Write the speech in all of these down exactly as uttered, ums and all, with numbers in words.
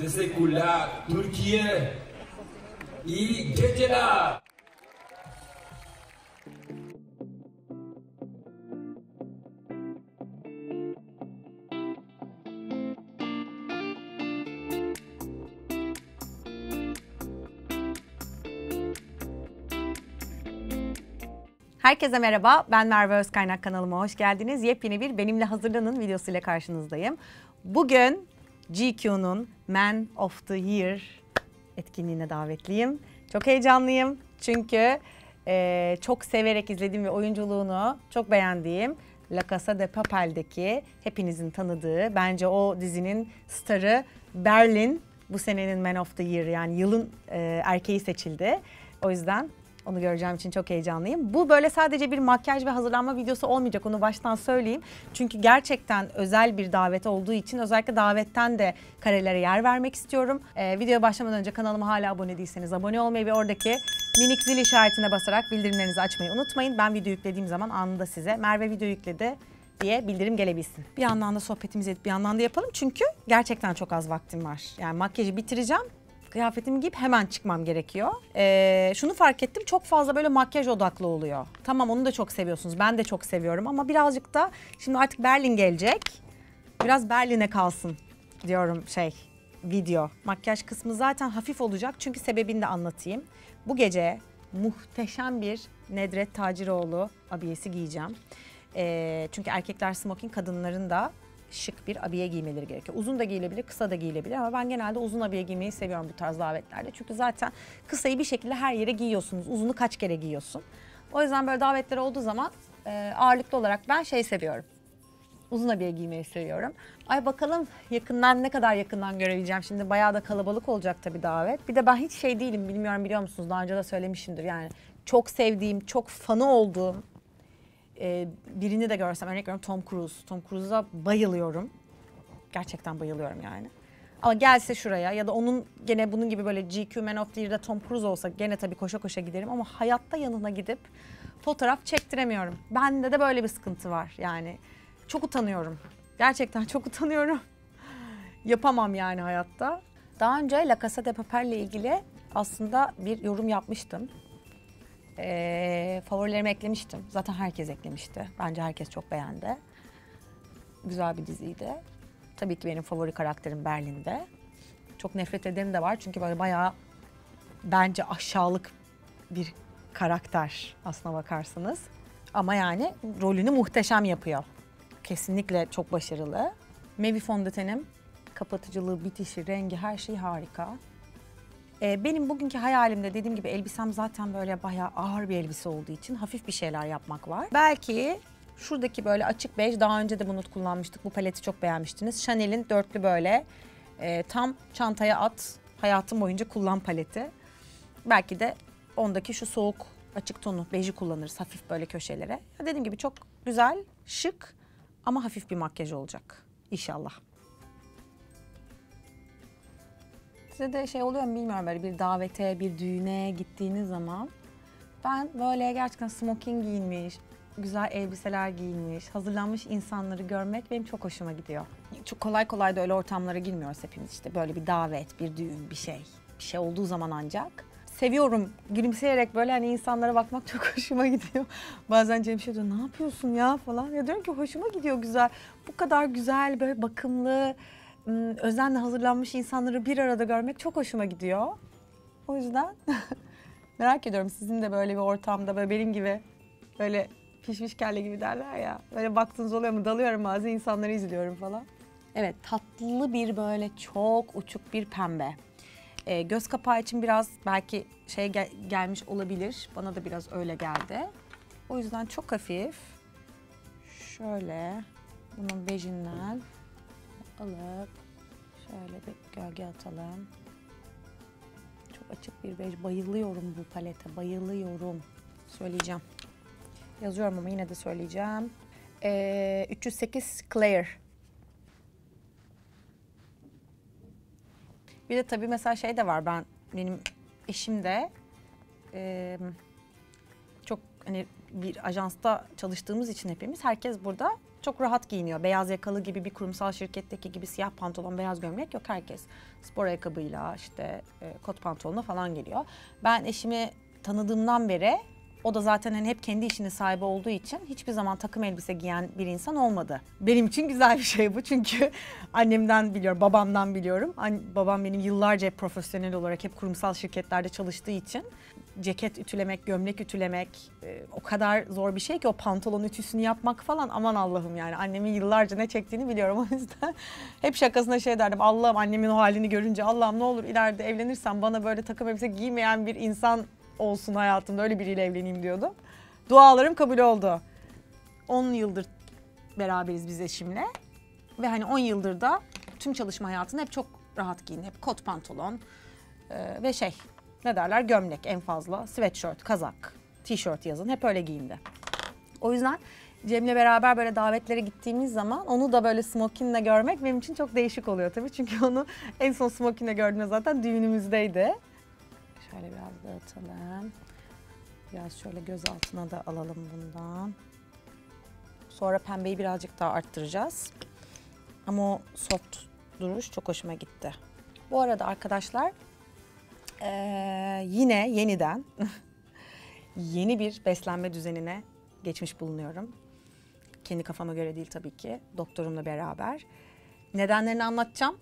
Teşekkürler Türkiye. İyi geceler. Herkese merhaba, ben Merve Özkaynak, kanalıma hoş geldiniz. Yepyeni bir Benimle Hazırlanın videosuyla karşınızdayım. Bugün G Q'nun Men of the Year etkinliğine davetliyim. Çok heyecanlıyım çünkü e, çok severek izlediğim ve oyunculuğunu çok beğendiğim La Casa de Papel'deki hepinizin tanıdığı, bence o dizinin starı Berlin bu senenin Men of the Year, yani yılın e, erkeği seçildi. O yüzden onu göreceğim için çok heyecanlıyım. Bu böyle sadece bir makyaj ve hazırlanma videosu olmayacak, onu baştan söyleyeyim. Çünkü gerçekten özel bir davet olduğu için özellikle davetten de karelere yer vermek istiyorum. Ee, videoya başlamadan önce kanalıma hala abone değilseniz abone olmayı ve oradaki minik zil işaretine basarak bildirimlerinizi açmayı unutmayın. Ben video yüklediğim zaman anında size Merve video yükledi diye bildirim gelebilsin. Bir yandan da sohbetimizi edip bir yandan da yapalım çünkü gerçekten çok az vaktim var. Yani makyajı bitireceğim. Kıyafetimi giyip hemen çıkmam gerekiyor. Ee, şunu fark ettim, çok fazla böyle makyaj odaklı oluyor. Tamam, onu da çok seviyorsunuz, ben de çok seviyorum ama birazcık da şimdi artık Berlin gelecek. Biraz Berlin'e kalsın diyorum şey video. Makyaj kısmı zaten hafif olacak çünkü sebebini de anlatayım. Bu gece muhteşem bir Nedret Taciroğlu abiyesi giyeceğim. Ee, çünkü erkekler smoking, kadınların da şık bir abiye giymeleri gerekiyor. Uzun da giyilebilir, kısa da giyilebilir ama ben genelde uzun abiye giymeyi seviyorum bu tarz davetlerde. Çünkü zaten kısayı bir şekilde her yere giyiyorsunuz. Uzunu kaç kere giyiyorsun. O yüzden böyle davetler olduğu zaman ağırlıklı olarak ben şey seviyorum. Uzun abiye giymeyi seviyorum. Ay bakalım yakından, ne kadar yakından görebileceğim. Şimdi bayağı da kalabalık olacak tabii davet. Bir de ben hiç şey değilim, bilmiyorum biliyor musunuz? Daha önce de söylemişimdir. Yani çok sevdiğim, çok fanı olduğum Ee, birini de görsem, örnek veriyorum Tom Cruise. Tom Cruise'a bayılıyorum. Gerçekten bayılıyorum yani. Ama gelse şuraya ya da onun gene bunun gibi böyle G Q Men of the Year'da Tom Cruise olsa gene tabii koşa koşa giderim ama hayatta yanına gidip fotoğraf çektiremiyorum. Bende de böyle bir sıkıntı var yani. Çok utanıyorum. Gerçekten çok utanıyorum. Yapamam yani hayatta. Daha önce La Casa de Papel ile ilgili aslında bir yorum yapmıştım. Ee, favorilerimi eklemiştim. Zaten herkes eklemişti. Bence herkes çok beğendi. Güzel bir diziydi. Tabii ki benim favori karakterim Berlin'de. Çok nefret edenim de var çünkü böyle bayağı bence aşağılık bir karakter aslına bakarsanız. Ama yani rolünü muhteşem yapıyor. Kesinlikle çok başarılı. Mavi fondötenim, kapatıcılığı, bitişi, rengi, her şey harika. Benim bugünkü hayalimde dediğim gibi elbisem zaten böyle bayağı ağır bir elbise olduğu için hafif bir şeyler yapmak var. Belki şuradaki böyle açık bej, daha önce de bunu kullanmıştık, bu paleti çok beğenmiştiniz. Chanel'in dörtlü böyle e, tam çantaya at, hayatım boyunca kullan paleti. Belki de ondaki şu soğuk açık tonu beji kullanırız hafif böyle köşelere. Ya dediğim gibi çok güzel, şık ama hafif bir makyaj olacak inşallah. Size de şey oluyor mu bilmiyorum, böyle bir davete, bir düğüne gittiğiniz zaman ben böyle gerçekten smoking giyinmiş, güzel elbiseler giyinmiş, hazırlanmış insanları görmek benim çok hoşuma gidiyor. Çok kolay kolay da öyle ortamlara girmiyoruz hepimiz, işte böyle bir davet, bir düğün, bir şey. Bir şey olduğu zaman ancak. Seviyorum, gülümseyerek böyle hani insanlara bakmak çok hoşuma gidiyor. Bazen Cem şey diyor, ne yapıyorsun ya falan. Ya diyorum ki hoşuma gidiyor güzel, bu kadar güzel, böyle bakımlı, özenle hazırlanmış insanları bir arada görmek çok hoşuma gidiyor. O yüzden merak ediyorum sizin de böyle bir ortamda böyle benim gibi böyle pişmiş kelle gibi derler ya. Böyle baktığınız oluyor mu? Dalıyorum bazen, insanları izliyorum falan. Evet, tatlı bir böyle çok uçuk bir pembe. Ee, göz kapağı için biraz belki şey gel gelmiş olabilir. Bana da biraz öyle geldi. O yüzden çok hafif. Şöyle bunun bejinden alıp şöyle bir gölge atalım. Çok açık bir bej. Bayılıyorum bu palete. Bayılıyorum. Söyleyeceğim. Yazıyorum ama yine de söyleyeceğim. Ee, üç yüz sekiz Clear. Bir de tabii mesela şey de var. Ben benim eşim de e, çok hani bir ajansta çalıştığımız için hepimiz, herkes burada çok rahat giyiniyor. Beyaz yakalı gibi, bir kurumsal şirketteki gibi siyah pantolon, beyaz gömlek yok. Herkes spor ayakkabıyla, işte e, kot pantolonla falan geliyor. Ben eşimi tanıdığımdan beri, o da zaten hani hep kendi işinin sahibi olduğu için hiçbir zaman takım elbise giyen bir insan olmadı. Benim için güzel bir şey bu, çünkü annemden biliyorum, babamdan biliyorum. Babam benim yıllarca profesyonel olarak hep kurumsal şirketlerde çalıştığı için ceket ütülemek, gömlek ütülemek e, o kadar zor bir şey ki, o pantolon ütüsünü yapmak falan, aman Allah'ım yani. Annemin yıllarca ne çektiğini biliyorum, o yüzden hep şakasına şey derdim, Allah'ım annemin o halini görünce, Allah'ım ne olur ileride evlenirsem bana böyle takım elbise giymeyen bir insan olsun hayatımda, öyle biriyle evleneyim diyordum. Dualarım kabul oldu. on yıldır beraberiz biz eşimle ve hani on yıldır da tüm çalışma hayatında hep çok rahat giyin, hep kot pantolon e, ve şey, ne derler, gömlek en fazla, sweatshirt, kazak, tişört yazın, hep öyle giyindi. O yüzden Cem'le beraber böyle davetlere gittiğimiz zaman onu da böyle smokinle görmek benim için çok değişik oluyor tabii. Çünkü onu en son smokinle gördüğümde zaten düğünümüzdeydi. Şöyle biraz dağıtalım. Biraz şöyle göz altına da alalım bundan. Sonra pembeyi birazcık daha arttıracağız. Ama o soft duruş çok hoşuma gitti. Bu arada arkadaşlar, Ee, yine yeniden yeni bir beslenme düzenine geçmiş bulunuyorum. Kendi kafama göre değil tabii ki, doktorumla beraber. Nedenlerini anlatacağım.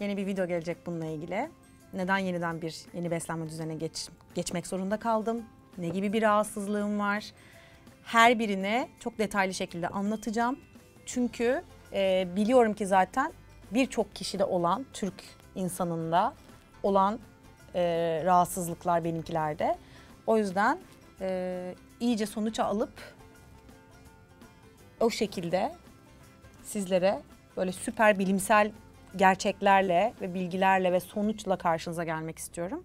Yeni bir video gelecek bununla ilgili. Neden yeniden bir yeni beslenme düzenine geç, geçmek zorunda kaldım? Ne gibi bir rahatsızlığım var? Her birini çok detaylı şekilde anlatacağım. Çünkü e, biliyorum ki zaten birçok kişide olan, Türk insanında olan Ee, rahatsızlıklar benimkilerde. O yüzden e, iyice sonuca alıp o şekilde sizlere böyle süper bilimsel gerçeklerle ve bilgilerle ve sonuçla karşınıza gelmek istiyorum.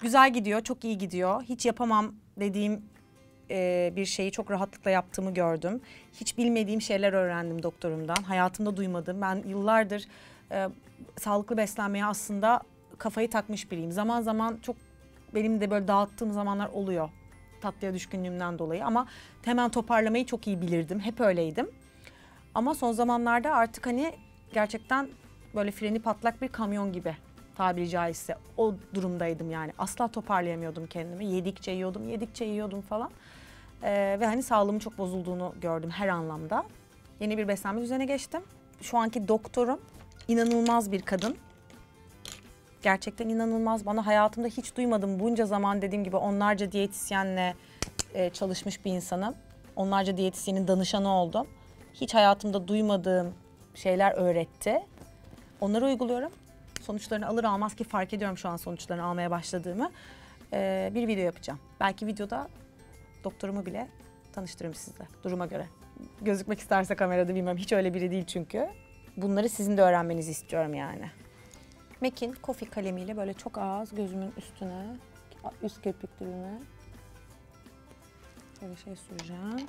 Güzel gidiyor, çok iyi gidiyor. Hiç yapamam dediğim e, bir şeyi çok rahatlıkla yaptığımı gördüm. Hiç bilmediğim şeyler öğrendim doktorumdan. Hayatımda duymadım. Ben yıllardır e, sağlıklı beslenmeye aslında kafayı takmış biriyim. Zaman zaman çok benim de böyle dağıttığım zamanlar oluyor, tatlıya düşkünlüğümden dolayı, ama hemen toparlamayı çok iyi bilirdim. Hep öyleydim. Ama son zamanlarda artık hani gerçekten böyle freni patlak bir kamyon gibi, tabiri caizse o durumdaydım yani. Asla toparlayamıyordum kendimi. Yedikçe yiyordum, yedikçe yiyordum falan. Ee, ve hani sağlığımın çok bozulduğunu gördüm her anlamda. Yeni bir beslenme düzenine geçtim. Şu anki doktorum inanılmaz bir kadın. Gerçekten inanılmaz. Bana hayatımda hiç duymadım. Bunca zaman dediğim gibi onlarca diyetisyenle e, çalışmış bir insanım. Onlarca diyetisyenin danışanı oldum. Hiç hayatımda duymadığım şeyler öğretti. Onları uyguluyorum. Sonuçlarını alır almaz, ki fark ediyorum şu an sonuçlarını almaya başladığımı, E, bir video yapacağım. Belki videoda doktorumu bile tanıştırırım sizle, duruma göre. Gözükmek isterse kamerada, bilmem. Hiç öyle biri değil çünkü. Bunları sizin de öğrenmenizi istiyorum yani. Mekin kofi kalemiyle böyle çok az gözümün üstüne, üst kirpiklerime böyle şey süreceğim.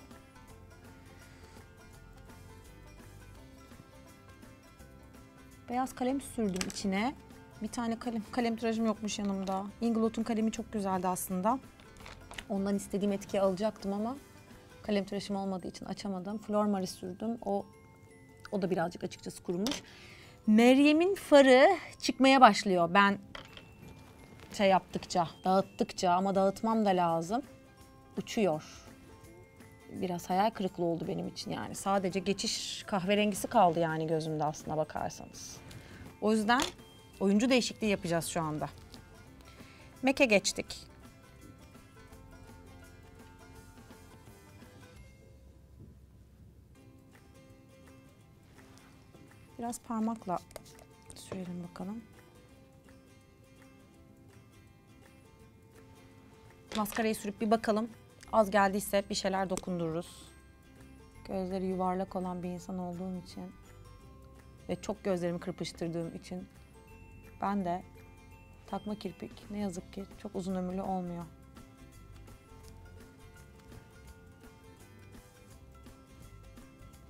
Beyaz kalem sürdüm içine. Bir tane kalem, kalem tıraşım yokmuş yanımda. Inglout'un kalemi çok güzeldi aslında. Ondan istediğim etkiyi alacaktım ama kalem tıraşım olmadığı için açamadım. Flormar'ı sürdüm. O, o da birazcık açıkçası kurumuş. Meryem'in farı çıkmaya başlıyor ben şey yaptıkça, dağıttıkça, ama dağıtmam da lazım. Uçuyor. Biraz hayal kırıklığı oldu benim için yani. Sadece geçiş kahverengisi kaldı yani gözümde aslına bakarsanız. O yüzden oyuncu değişikliği yapacağız şu anda. Mac'e geçtik. Biraz parmakla sürelim bakalım. Maskarayı sürüp bir bakalım. Az geldiyse bir şeyler dokundururuz. Gözleri yuvarlak olan bir insan olduğum için ve çok gözlerimi kırpıştırdığım için ben de takma kirpik ne yazık ki çok uzun ömürlü olmuyor.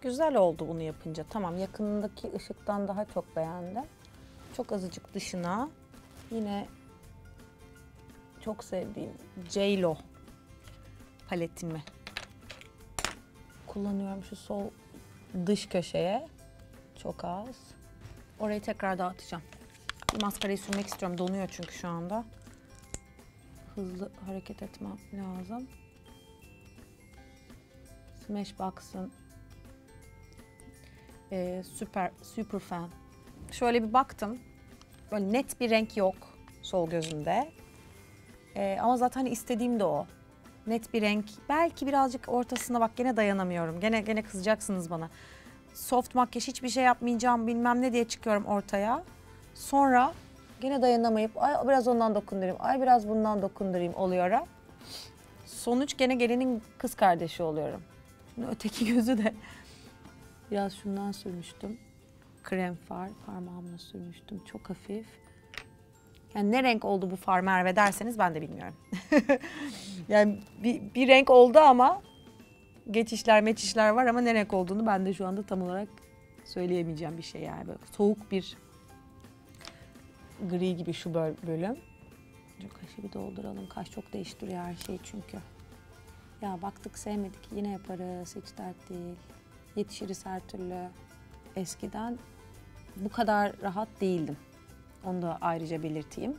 Güzel oldu bunu yapınca. Tamam, yakınındaki ışıktan daha çok beğendim. Çok azıcık dışına. Yine çok sevdiğim J.Lo paletimi kullanıyorum. Şu sol dış köşeye. Çok az. Orayı tekrar dağıtacağım. Maskarayı sürmek istiyorum. Donuyor çünkü şu anda. Hızlı hareket etmem lazım. Smash Box'ın e, süper, super fan. Şöyle bir baktım. Böyle net bir renk yok sol gözümde. E, ama zaten istediğim de o. Net bir renk. Belki birazcık ortasına bak, gene dayanamıyorum. Gene gene kızacaksınız bana. Soft makyaj, hiçbir şey yapmayacağım bilmem ne diye çıkıyorum ortaya. Sonra gene dayanamayıp ay biraz ondan dokundurayım, ay biraz bundan dokundurayım oluyorum. Sonuç gene gelinin kız kardeşi oluyorum. Şimdi öteki gözü de biraz şundan sürmüştüm. Krem far parmağımla sürmüştüm. Çok hafif. Yani ne renk oldu bu far Merve derseniz ben de bilmiyorum. Yani bir, bir renk oldu ama geçişler meçişler var ama ne renk olduğunu ben de şu anda tam olarak söyleyemeyeceğim bir şey yani. Böyle soğuk bir gri gibi şu bölüm. Şu kaşı bir dolduralım. Kaş çok değiştiriyor her şeyi çünkü. Ya baktık sevmedik yine yaparız, hiç dert değil. Yetişiriz her türlü. Eskiden bu kadar rahat değildim. Onu da ayrıca belirteyim.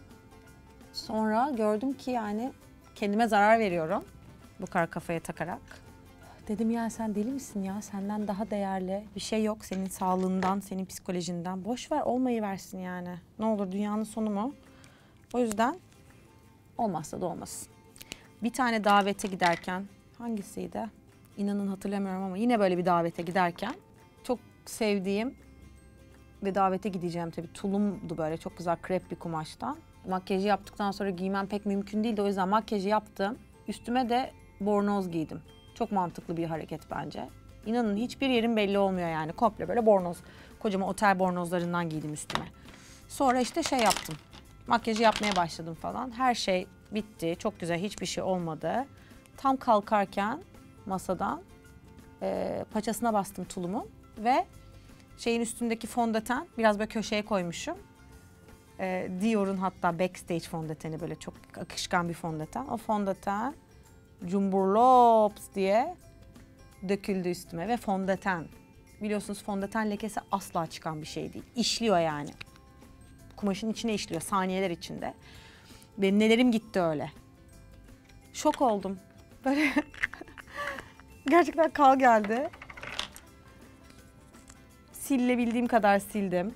Sonra gördüm ki yani kendime zarar veriyorum bu kar kafaya takarak. Dedim ya sen deli misin ya? Senden daha değerli bir şey yok, senin sağlığından, senin psikolojinden. Boş ver, olmayıversin yani. Ne olur, dünyanın sonu mu? O yüzden olmazsa da olmasın. Bir tane davete giderken, hangisiydi? İnanın hatırlamıyorum ama yine böyle bir davete giderken çok sevdiğim ve davete gideceğim tabii tulumdu, böyle çok güzel krep bir kumaştan. Makyajı yaptıktan sonra giymem pek mümkün değildi, o yüzden makyajı yaptım. Üstüme de bornoz giydim. Çok mantıklı bir hareket bence. İnanın hiçbir yerim belli olmuyor yani. Komple böyle bornoz, kocaman otel bornozlarından giydim üstüme. Sonra işte şey yaptım. Makyajı yapmaya başladım falan. Her şey bitti. Çok güzel, hiçbir şey olmadı. Tam kalkarken masadan e, paçasına bastım tulumun ve şeyin üstündeki fondöten biraz böyle köşeye koymuşum. E, Dior'un hatta backstage fondöteni, böyle çok akışkan bir fondöten. O fondöten cumburlops diye döküldü üstüme ve fondöten. Biliyorsunuz fondöten lekesi asla çıkan bir şey değil. İşliyor yani. Kumaşın içine işliyor saniyeler içinde. Benim nelerim gitti öyle. Şok oldum. Böyle gerçekten kal geldi. Silebildiğim kadar sildim.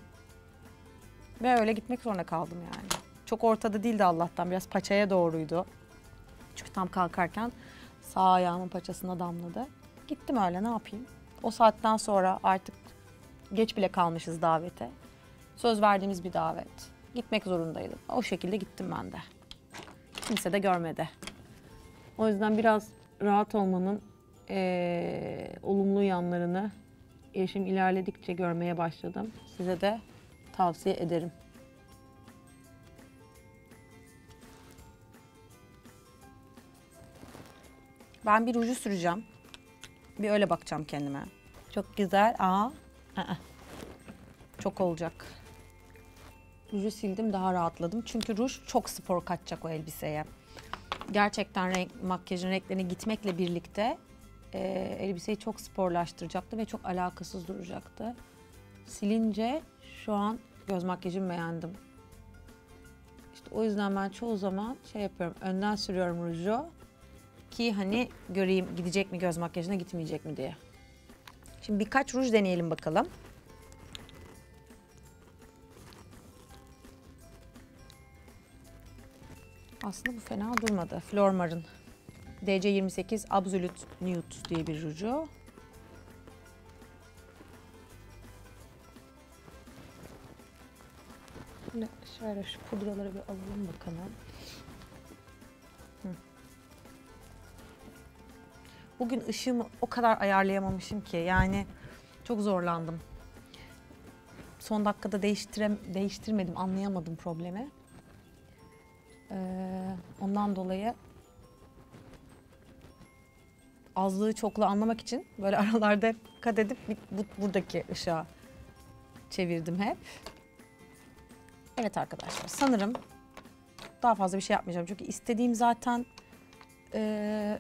Ve öyle gitmek zorunda kaldım yani. Çok ortada değildi Allah'tan, biraz paçaya doğruydu. Çünkü tam kalkarken sağ ayağımın paçasına damladı. Gittim öyle, ne yapayım? O saatten sonra artık geç bile kalmışız davete. Söz verdiğimiz bir davet. Gitmek zorundaydım. O şekilde gittim ben de. Kimse de görmedi. O yüzden biraz rahat olmanın ee, olumlu yanlarını yaşım ilerledikçe görmeye başladım. Size de tavsiye ederim. Ben bir ruju süreceğim. Bir öyle bakacağım kendime. Çok güzel. Aa. Aa. Çok olacak. Ruju sildim, daha rahatladım. Çünkü ruj çok spor kaçacak o elbiseye. Gerçekten renk, makyajın renklerine gitmekle birlikte e, elbiseyi çok sporlaştıracaktı ve çok alakasız duracaktı. Silince şu an göz makyajımı beğendim. İşte o yüzden ben çoğu zaman şey yapıyorum, önden sürüyorum ruju. Ki hani göreyim gidecek mi göz makyajına, gitmeyecek mi diye. Şimdi birkaç ruj deneyelim bakalım. Aslında bu fena durmadı. Flormar'ın D C yirmi sekiz Absolute Nude diye bir ruju. Şimdi şöyle şu pudraları bir alalım bakalım. Bugün ışığımı o kadar ayarlayamamışım ki yani çok zorlandım. Son dakikada değiştirem değiştirmedim, anlayamadım problemi. Ee, ondan dolayı azlığı çokla anlamak için böyle aralarda hep dikkat edip bu, buradaki ışığa çevirdim hep. Evet arkadaşlar, sanırım daha fazla bir şey yapmayacağım çünkü istediğim zaten ee,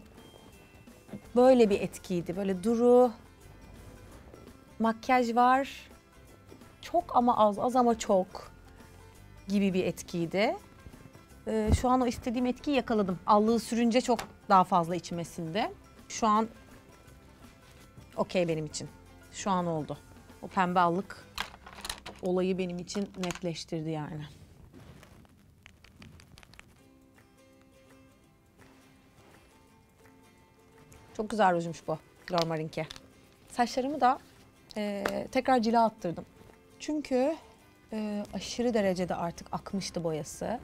böyle bir etkiydi. Böyle duru, makyaj var, çok ama az, az ama çok gibi bir etkiydi. Ee, şu an o istediğim etkiyi yakaladım. Allığı sürünce çok daha fazla içmesinde. Şu an okey benim için. Şu an oldu. O pembe allık olayı benim için netleştirdi yani. Çok güzel rujmuş bu Flormar'ınki. Saçlarımı da e, tekrar cila attırdım. Çünkü e, aşırı derecede artık akmıştı boyası.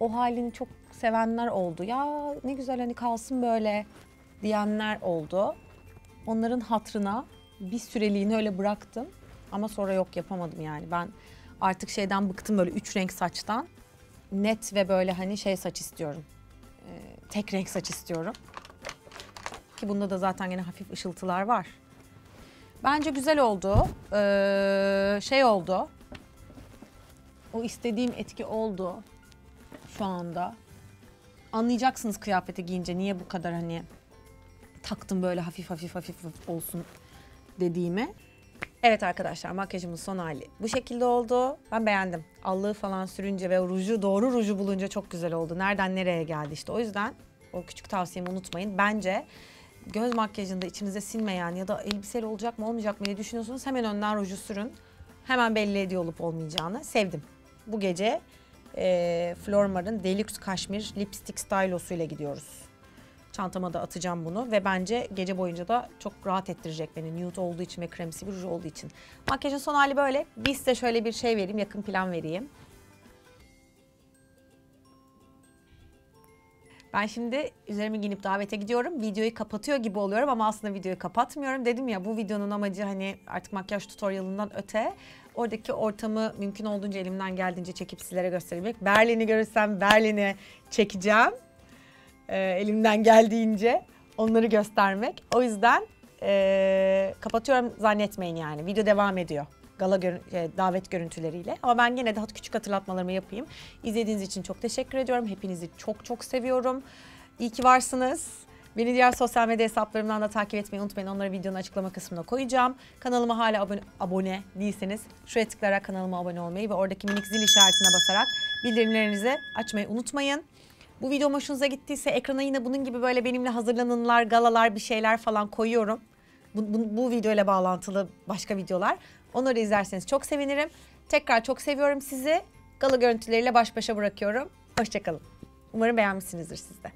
O halini çok sevenler oldu. Ya ne güzel hani kalsın böyle diyenler oldu. Onların hatırına bir süreliğini öyle bıraktım. Ama sonra yok yapamadım yani. Ben artık şeyden bıktım, böyle üç renk saçtan. Net ve böyle hani şey saç istiyorum. E, tek renk saç istiyorum. Ki bunda da zaten yine hafif ışıltılar var. Bence güzel oldu. Ee, şey oldu. O istediğim etki oldu şu anda. Anlayacaksınız kıyafeti giyince niye bu kadar hani taktım böyle hafif hafif hafif olsun dediğimi. Evet arkadaşlar, makyajımın son hali bu şekilde oldu. Ben beğendim. Allığı falan sürünce ve ruju, doğru ruju bulunca çok güzel oldu. Nereden nereye geldi işte, o yüzden o küçük tavsiyemi unutmayın. Bence göz makyajında içinize sinmeyen ya da elbiseli olacak mı olmayacak mı diye düşünüyorsunuz, hemen önden ruju sürün. Hemen belli ediyor olup olmayacağını. Sevdim. Bu gece e, Flormar'ın Deluxe Kaşmir Lipstick Stylo'suyla gidiyoruz. Çantama da atacağım bunu ve bence gece boyunca da çok rahat ettirecek beni. Nude olduğu için ve kremsi bir ruj olduğu için. Makyajın son hali böyle. Bir size şöyle bir şey vereyim, yakın plan vereyim. Ben şimdi üzerimi giyinip davete gidiyorum. Videoyu kapatıyor gibi oluyorum ama aslında videoyu kapatmıyorum. Dedim ya, bu videonun amacı hani artık makyaj tutorialından öte, oradaki ortamı mümkün olduğunca elimden geldiğince çekip sizlere göstermek. Berlin'i görürsem Berlin'i çekeceğim. Ee, elimden geldiğince onları göstermek. O yüzden ee, kapatıyorum zannetmeyin yani. Video devam ediyor. Gala görü davet görüntüleriyle. Ama ben yine de küçük hatırlatmalarımı yapayım. İzlediğiniz için çok teşekkür ediyorum. Hepinizi çok çok seviyorum. İyi ki varsınız. Beni diğer sosyal medya hesaplarımdan da takip etmeyi unutmayın. Onları videonun açıklama kısmına koyacağım. Kanalıma hala abone, abone değilseniz şuraya tıklayarak kanalıma abone olmayı ve oradaki minik zil işaretine basarak bildirimlerinizi açmayı unutmayın. Bu videom hoşunuza gittiyse ekrana yine bunun gibi böyle benimle hazırlananlar, galalar, bir şeyler falan koyuyorum. Bu, bu, bu videoyla bağlantılı başka videolar. Onları izlerseniz çok sevinirim. Tekrar çok seviyorum sizi. Gala görüntüleriyle baş başa bırakıyorum. Hoşçakalın. Umarım beğenmişsinizdir siz de.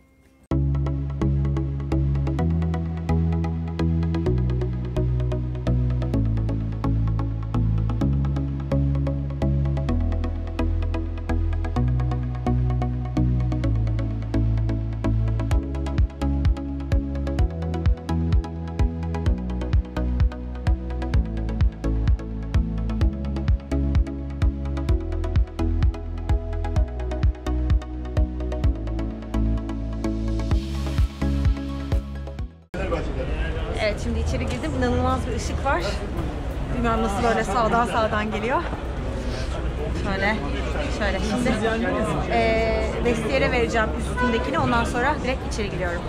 Evet, şimdi içeri girdim. İnanılmaz bir ışık var. Bilmiyorum nasıl böyle sağdan sağdan geliyor. Şöyle, şöyle. Şimdi e, vestiyere vereceğim üstündekini. Ondan sonra direkt içeri giriyorum.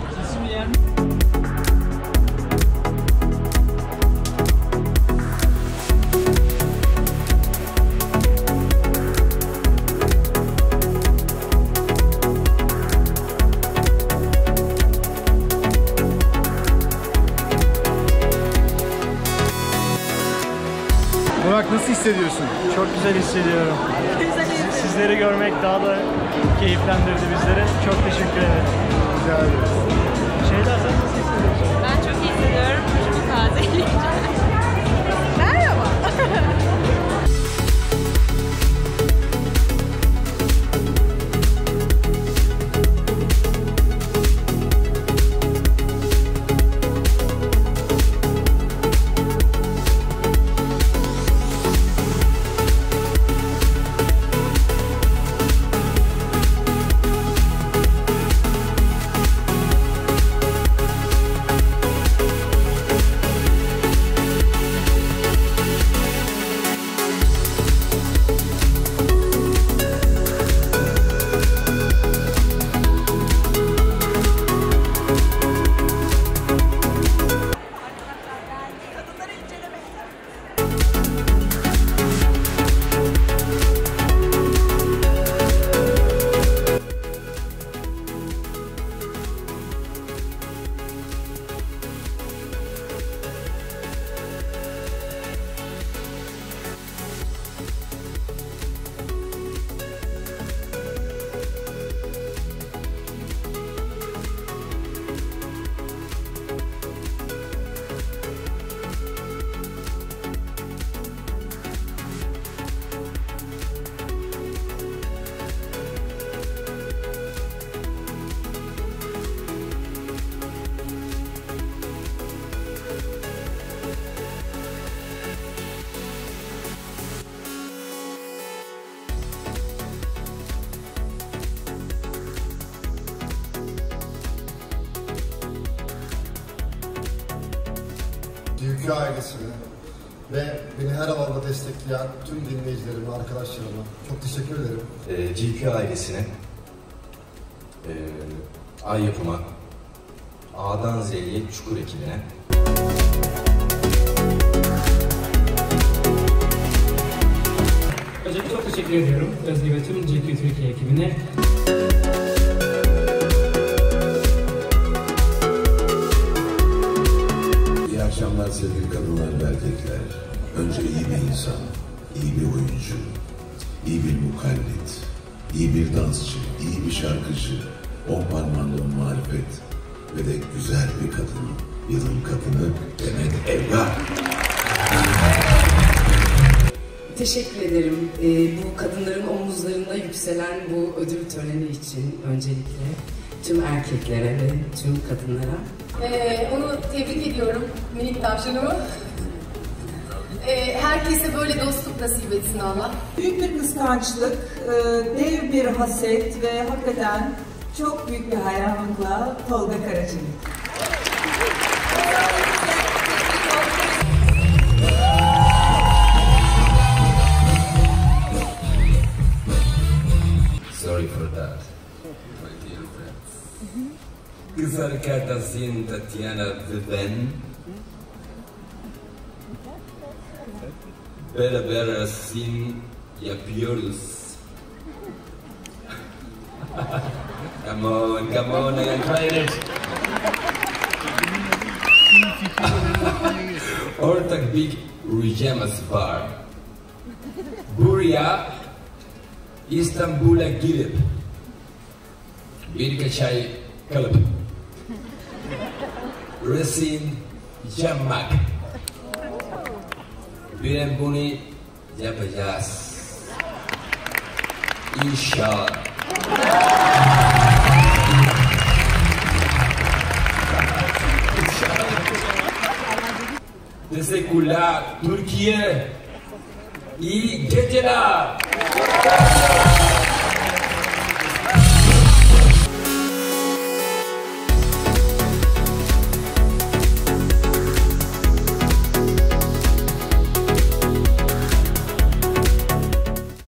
Nasıl hissediyorsun? Çok güzel hissediyorum. Sizleri görmek daha da keyiflendirdi bizleri. Çok teşekkür ederim. Rica ederim. Şeyda, sen nasıl hissediyorsun? Ben çok iyi hissediyorum. Rujumu tazeleyeceğim. Merhaba. G Q ailesine ve beni her alanda destekleyen tüm dinleyicilerime, arkadaşlarıma çok teşekkür ederim. E, G Q ailesine, e, Ay Yapım'a, A'dan Z'ye, Çukur ekibine. Öncelikle çok teşekkür ediyorum Özge ve tüm G Q Türkiye ekibine. İyi akşamlar sevgili kadınlar ve erkekler. Önce iyi bir insan, iyi bir oyuncu, iyi bir mukallit, iyi bir dansçı, iyi bir şarkıcı, on parmağında marifet ve de güzel bir kadın, yılın kadını Demet Evga. Teşekkür ederim ee, bu kadınların omuzlarında yükselen bu ödül töreni için öncelikle tüm erkeklere ve tüm kadınlara. Ee, onu tebrik ediyorum, minik tavşanımı. Ee, herkese böyle dostluk nasip etsin Allah. Büyük bir kıskançlık, dev bir haset ve hakikaten çok büyük bir hayranlıkla Tolga Karaçelik. Sorry for that, my dear friends. Güzel kardeşin Tatiana Viven beraber resim yapıyoruz. Come on, come on, I tried it. Ortak bir rujemiz var. Buraya İstanbul'a girip birkaç ay kalıp resim yapmak. Bilen bunu yapacağız. İnşallah. Teşekkürler Türkiye. İyi geceler.